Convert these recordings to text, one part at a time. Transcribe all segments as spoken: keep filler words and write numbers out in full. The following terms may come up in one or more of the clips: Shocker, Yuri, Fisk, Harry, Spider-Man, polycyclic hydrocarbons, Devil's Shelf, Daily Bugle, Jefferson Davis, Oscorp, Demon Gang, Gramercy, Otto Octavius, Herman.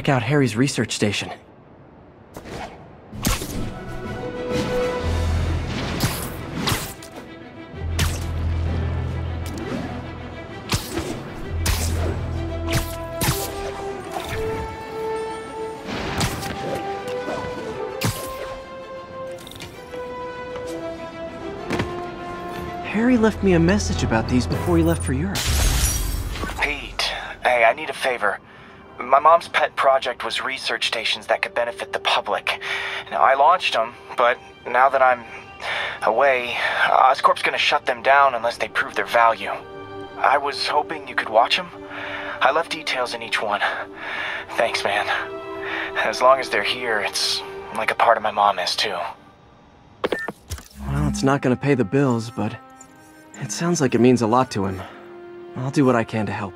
check out Harry's research station. Harry left me a message about these before he left for Europe. Pete, hey, I need a favor. My mom's pet project was research stations that could benefit the public. Now, I launched them, but now that I'm away, Oscorp's gonna shut them down unless they prove their value. I was hoping you could watch them. I left details in each one. Thanks, man. As long as they're here, it's like a part of my mom is, too. Well, it's not gonna pay the bills, but... it sounds like it means a lot to him. I'll do what I can to help.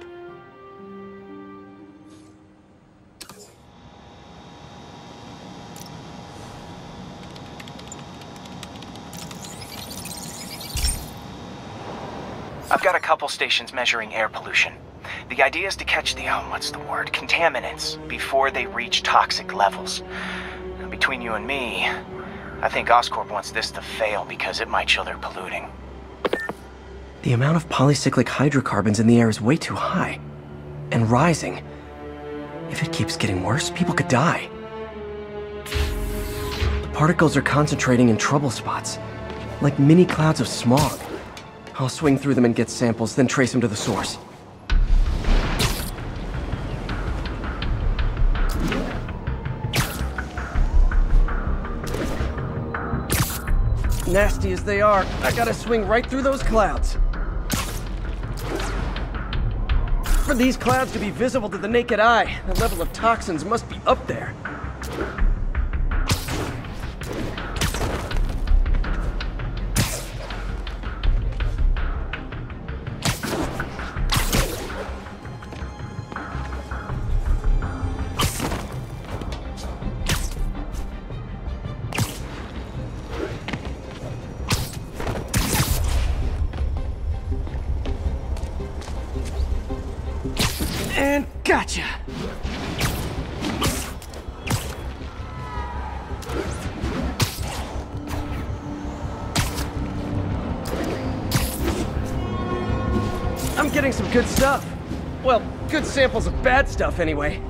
I've got a couple stations measuring air pollution. The idea is to catch the, oh, what's the word, contaminants before they reach toxic levels. Now, between you and me, I think Oscorp wants this to fail because it might show they're polluting. The amount of polycyclic hydrocarbons in the air is way too high, and rising. If it keeps getting worse, people could die. The particles are concentrating in trouble spots, like mini clouds of smog. I'll swing through them and get samples, then trace them to the source. Nasty as they are, I gotta swing right through those clouds. For these clouds to be visible to the naked eye, the level of toxins must be up there. And gotcha! I'm getting some good stuff. Well, good samples of bad stuff anyway.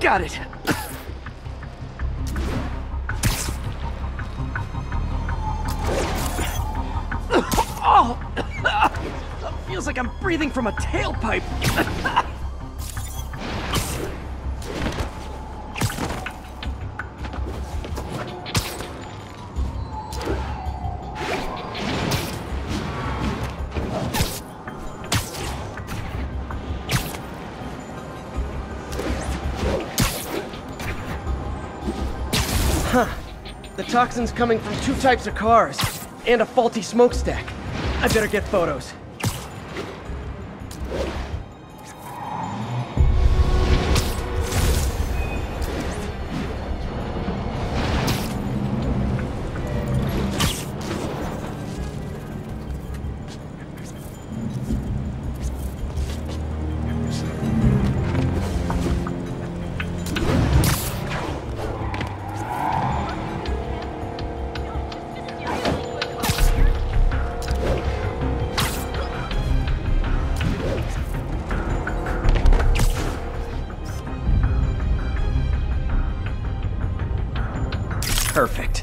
Got it. Feels like I'm breathing from a tailpipe. Huh. The toxin's coming from two types of cars and a faulty smokestack. I better get photos. Perfect.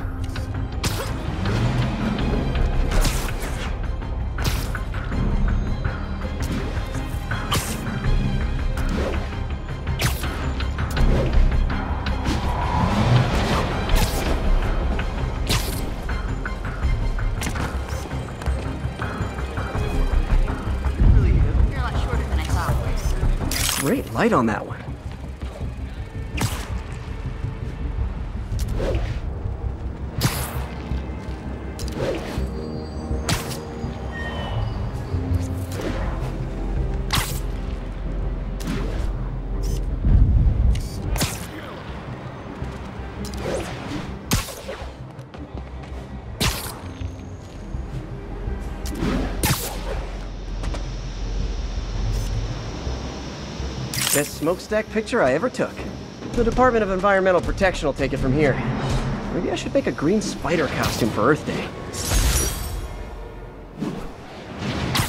Great light on that one. Best smokestack picture I ever took. The Department of Environmental Protection will take it from here. Maybe I should make a green spider costume for Earth Day.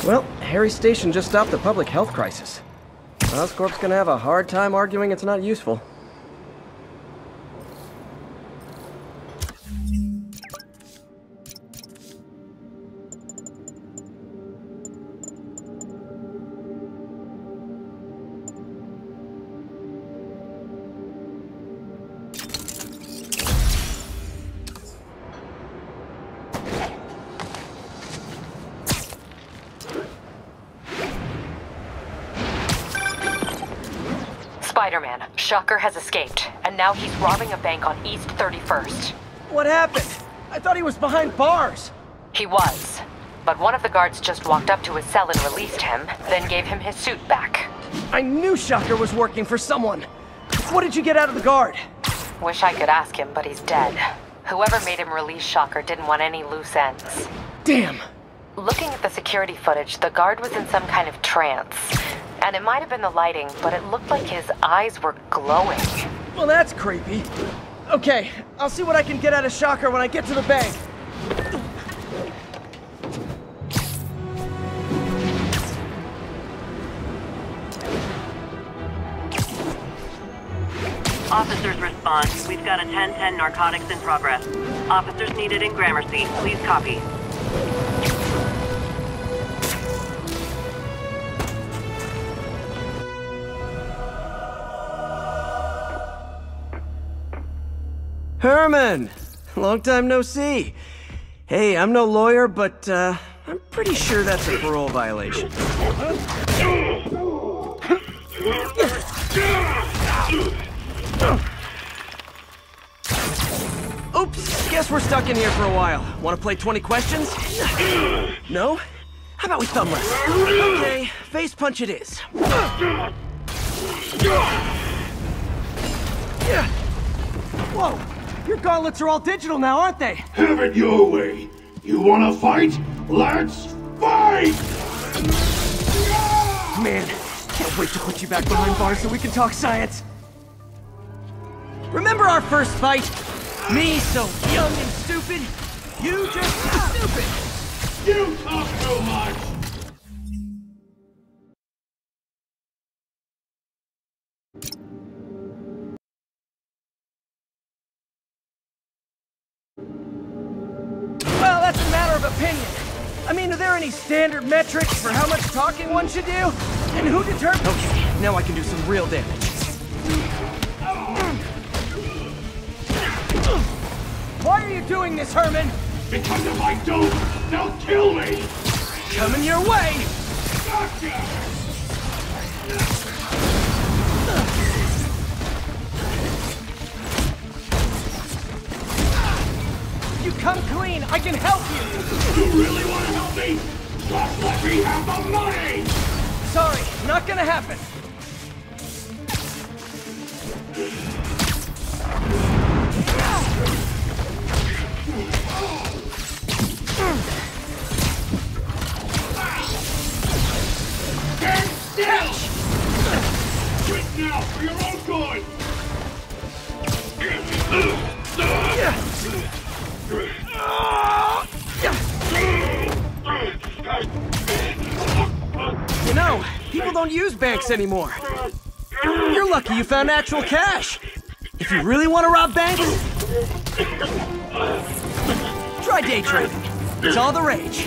Well, Harry's station just stopped the public health crisis. Oscorp's gonna have a hard time arguing it's not useful. Spider-Man, Shocker has escaped, and now he's robbing a bank on East thirty-first. What happened? I thought he was behind bars! He was, but one of the guards just walked up to his cell and released him, then gave him his suit back. I knew Shocker was working for someone! What did you get out of the guard? Wish I could ask him, but he's dead. Whoever made him release Shocker didn't want any loose ends. Damn! Looking at the security footage, the guard was in some kind of trance. And it might have been the lighting, but it looked like his eyes were glowing. Well, that's creepy. Okay, I'll see what I can get out of Shocker when I get to the bank. Officers respond. We've got a ten ten narcotics in progress. Officers needed in Gramercy. Please copy. Herman! Long time no see. Hey, I'm no lawyer, but uh, I'm pretty sure that's a parole violation. Oops, guess we're stuck in here for a while. Wanna play twenty questions? No? How about we thumbless? Okay, face punch it is. Whoa! Your gauntlets are all digital now, aren't they? Have it your way. You wanna fight? Let's fight! Man, can't wait to put you back behind bars so we can talk science. Remember our first fight? Me, so young and stupid. You just stupid. You talk too much. Opinion. I mean, are there any standard metrics for how much talking one should do? And who determines? Okay, now I can do some real damage. Why are you doing this, Herman? Because if I don't, they'll kill me! Coming your way! Gotcha. You come clean, I can help you! You really want to help me? Just let me have the money! Sorry, not gonna happen. Stand still! Quit now, for your own good! You know, people don't use banks anymore. You're lucky you found actual cash. If you really want to rob banks, try day trading. It's all the rage.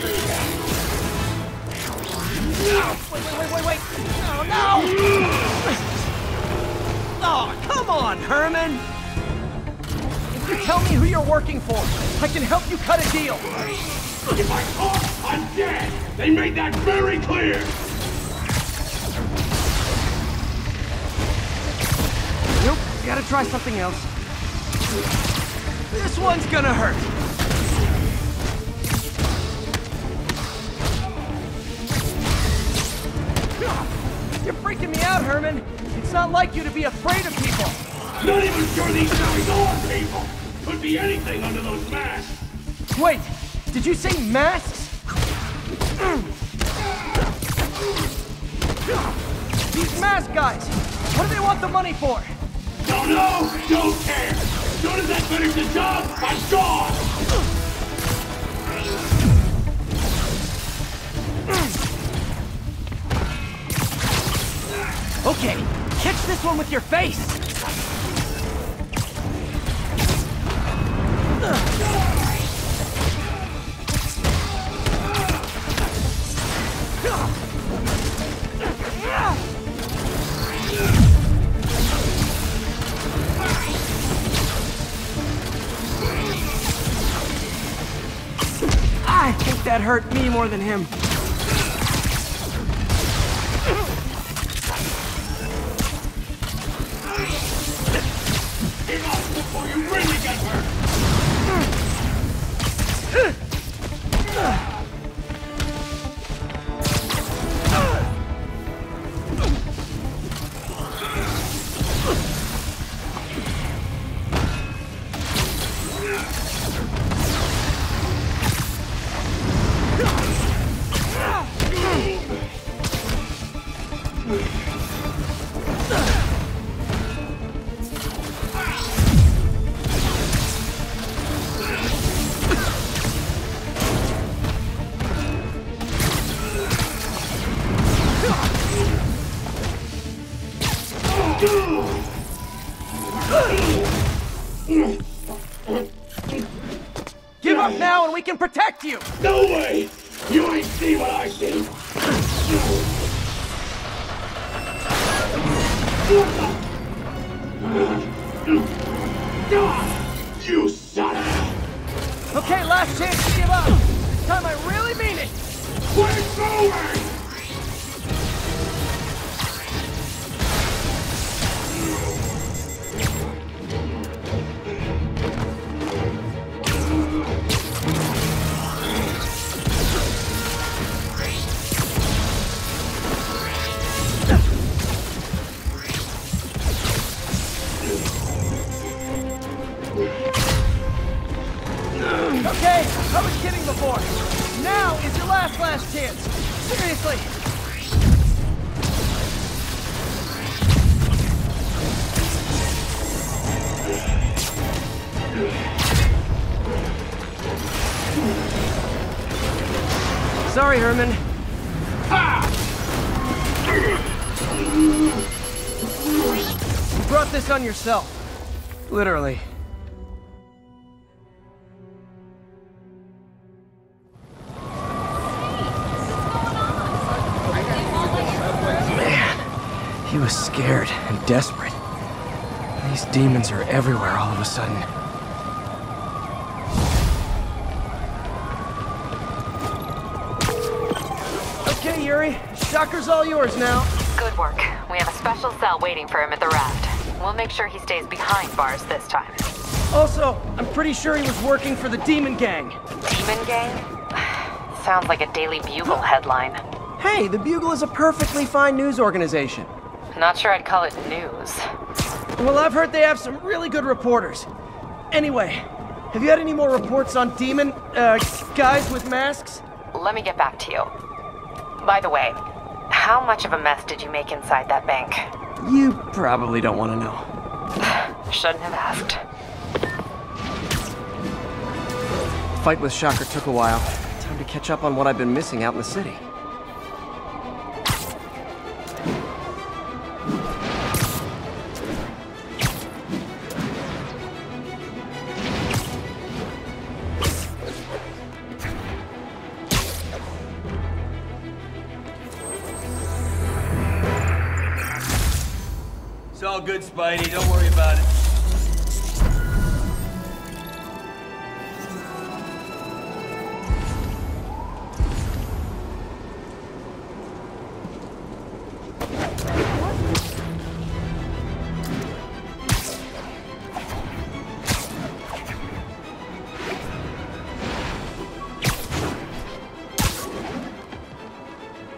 Wait, wait, wait, wait, wait. No, no! Oh, come on, Herman! You tell me who you're working for. I can help you cut a deal. If I talk, I'm dead. They made that very clear. Nope, gotta try something else. This one's gonna hurt. You're freaking me out, Herman. It's not like you to be afraid of people. Not even sure these guys are people! Could be anything under those masks! Wait! Did you say masks? These mask guys! What do they want the money for? Don't know, don't care. As soon as I finish the job, I'm gone. Okay, catch this one with your face. I think that hurt me more than him. Protect you! No way! You ain't see what I see! You son of a... Okay, last chance to give up! This time I really mean it! We're going! Sorry, Herman. Ha! You brought this on yourself. Literally. Man, he was scared and desperate. These demons are everywhere all of a sudden. Yuri, Shocker's all yours now. Good work. We have a special cell waiting for him at the raft. We'll make sure he stays behind bars this time. Also, I'm pretty sure he was working for the Demon Gang. Demon Gang? Sounds like a Daily Bugle headline. Hey, the Bugle is a perfectly fine news organization. Not sure I'd call it news. Well, I've heard they have some really good reporters. Anyway, have you had any more reports on demon, uh, guys with masks? Let me get back to you. By the way, how much of a mess did you make inside that bank? You probably don't want to know. Shouldn't have asked. The fight with Shocker took a while. Time to catch up on what I've been missing out in the city. All good, Spidey. Don't worry about it.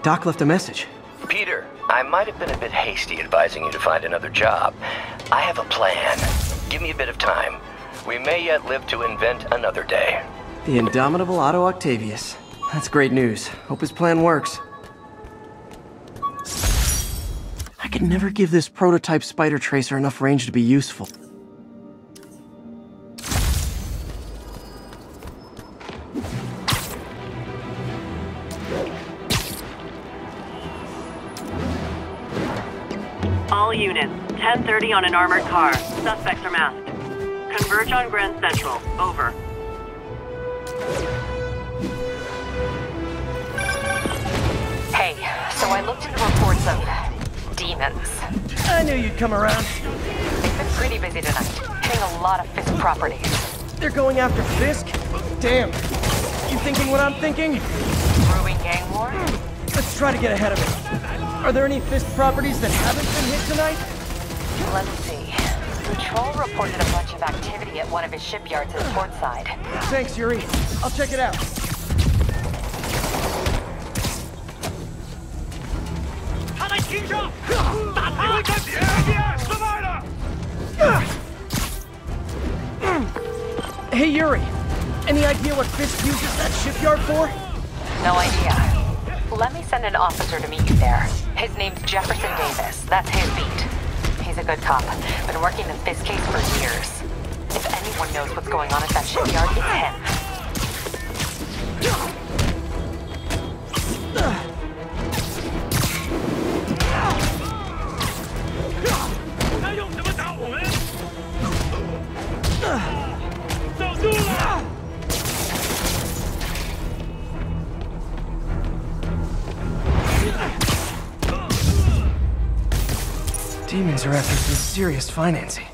Doc left a message. Peter. I might have been a bit hasty advising you to find another job. I have a plan. Give me a bit of time. We may yet live to invent another day. The indomitable Otto Octavius. That's great news. Hope his plan works. I I could never give this prototype spider tracer enough range to be useful. All units, ten thirty on an armored car. Suspects are masked. Converge on Grand Central. Over. Hey, so I looked into reports of demons. I knew you'd come around. It's been pretty busy tonight, hitting a lot of Fisk properties. They're going after Fisk? Damn. You thinking what I'm thinking? Brewing gang war? Let's try to get ahead of it. Are there any Fisk properties that haven't been hit tonight? Let's see. Patrol reported a bunch of activity at one of his shipyards at Portside. Thanks, Yuri. I'll check it out. Hey, Yuri. Any idea what Fisk uses that shipyard for? No idea. Let me send an officer to meet you there. His name's Jefferson Davis. That's his beat. He's a good cop. Been working the Fisk case for years. If anyone knows what's going on at that shipyard, it's him. Demons are after some serious financing.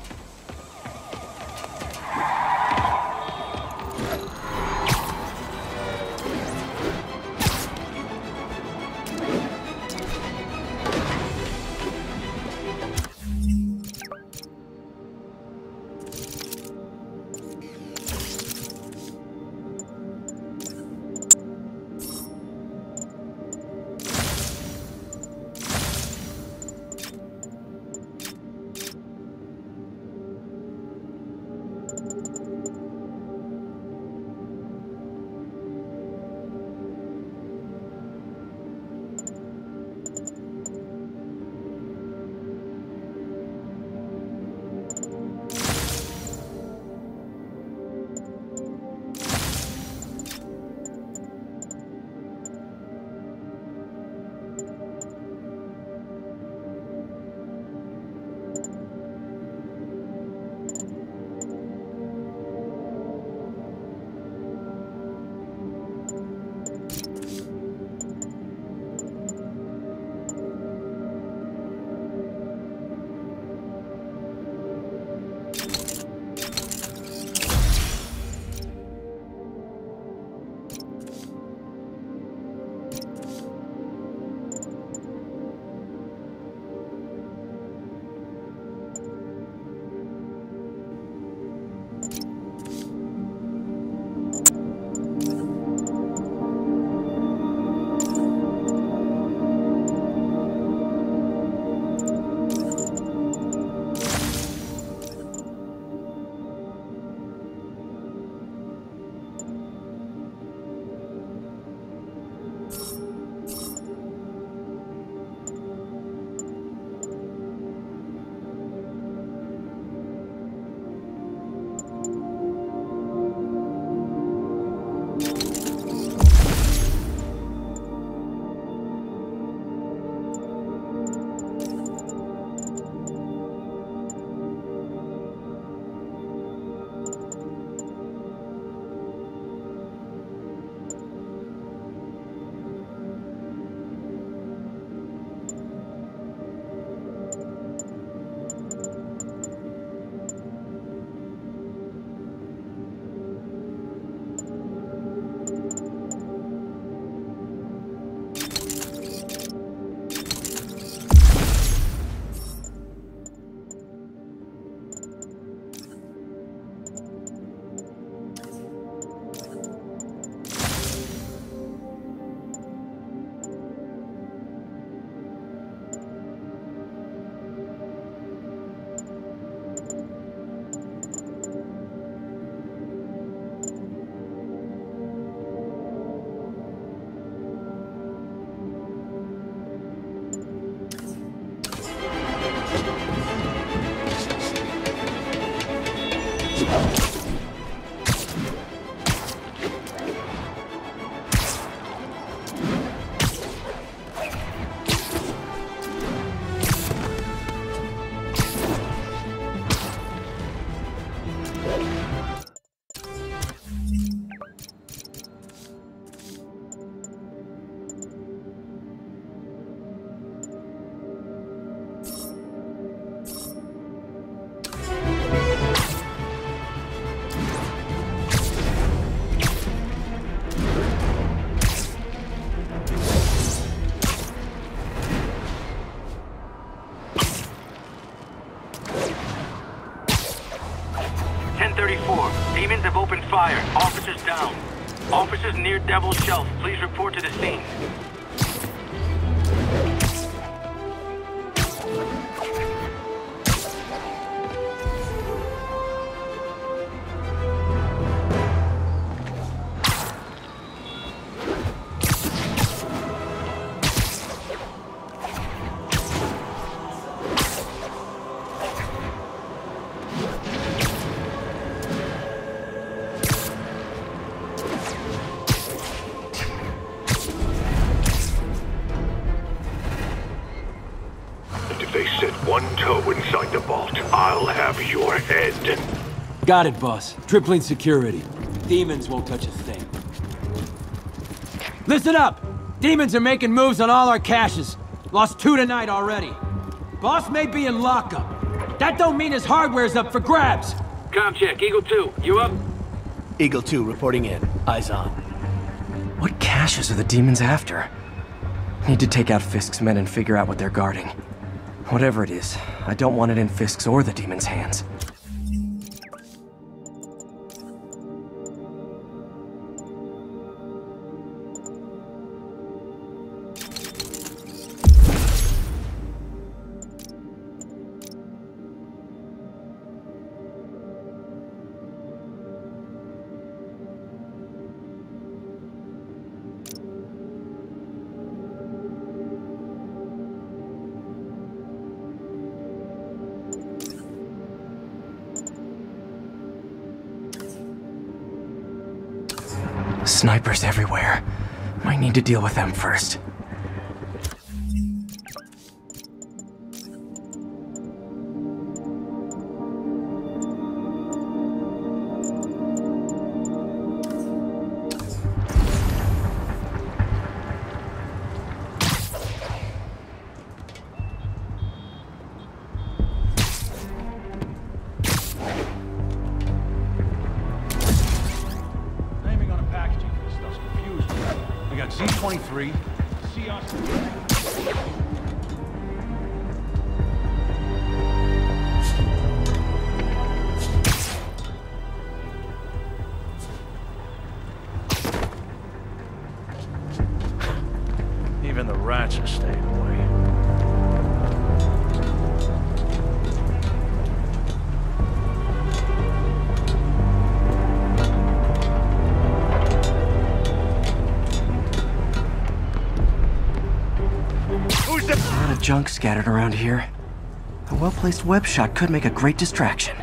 Officers near Devil's Shelf, please report to the scene. Got it, boss. Tripling security. Demons won't touch a thing. Listen up! Demons are making moves on all our caches. Lost two tonight already. Boss may be in lockup. That don't mean his hardware's up for grabs. Com check. Eagle two, you up? Eagle two reporting in. Eyes on. What caches are the demons after? Need to take out Fisk's men and figure out what they're guarding. Whatever it is, I don't want it in Fisk's or the demons' hands. Snipers everywhere. Might need to deal with them first. Junk scattered around here. A well-placed web shot could make a great distraction.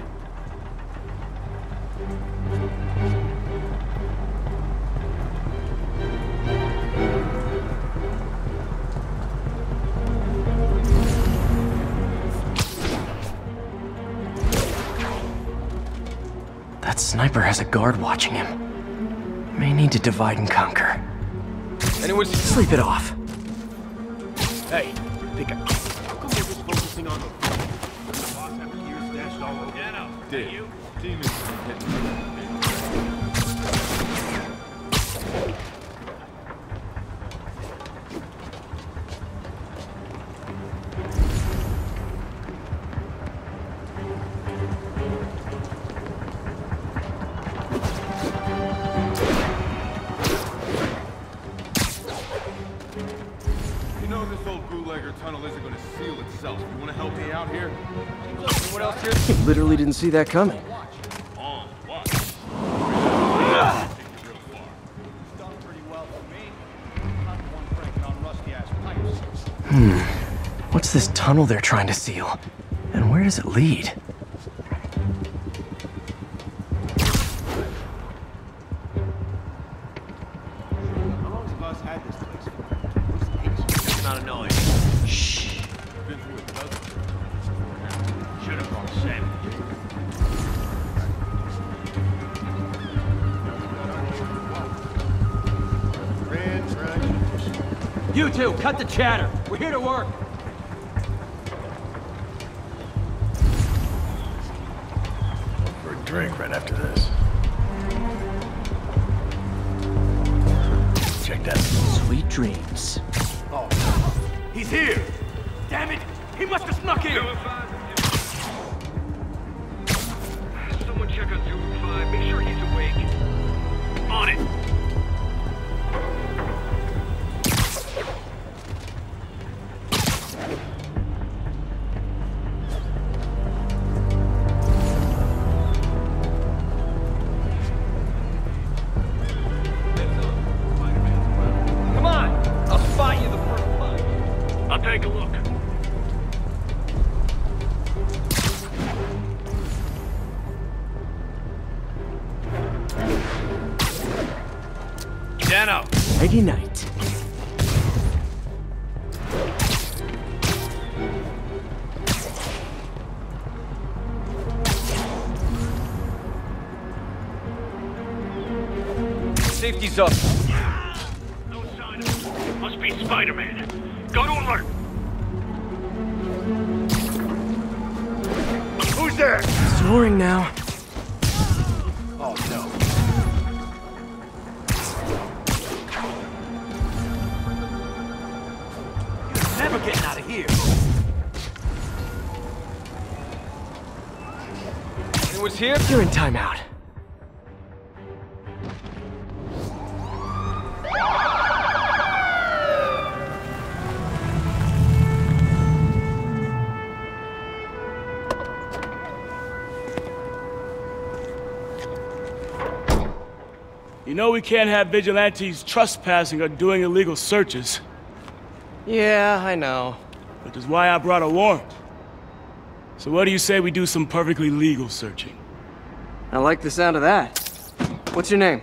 That sniper has a guard watching him. May need to divide and conquer. Anyone sleep it off. Hey. Pick up. How come they were focusing on the boss after years dashed all over? Yeah, no. Did you? Demons hit me. Literally didn't see that coming. Hmm. What's this tunnel they're trying to seal? And where does it lead? Cut the chatter. We're here to work. For a drink right after this. Check that. Sweet dreams. Oh, he's here. Damn it! He must have snuck in. Someone check on two five. Make sure he's awake. On it. piano. Lady Knight. Safety's up. No sign of it. Must be Spider-Man. Go to alert. Who's there? Snoring now. Oh no. Never getting out of here. Anyone's here? You're in timeout. You know we can't have vigilantes trespassing or doing illegal searches. Yeah, I know. Which is why I brought a warrant. So what do you say we do some perfectly legal searching? I like the sound of that. What's your name?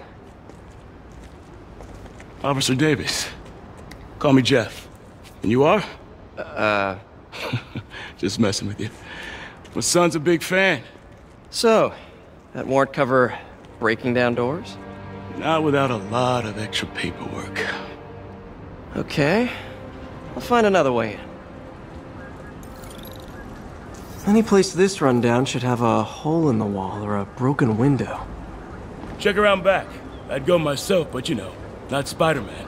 Officer Davis. Call me Jeff. And you are? Uh... Just messing with you. My son's a big fan. So, that warrant cover breaking down doors? Not without a lot of extra paperwork. Okay. I'll find another way in. Any place this rundown should have a hole in the wall or a broken window. Check around back. I'd go myself, but you know, not Spider-Man.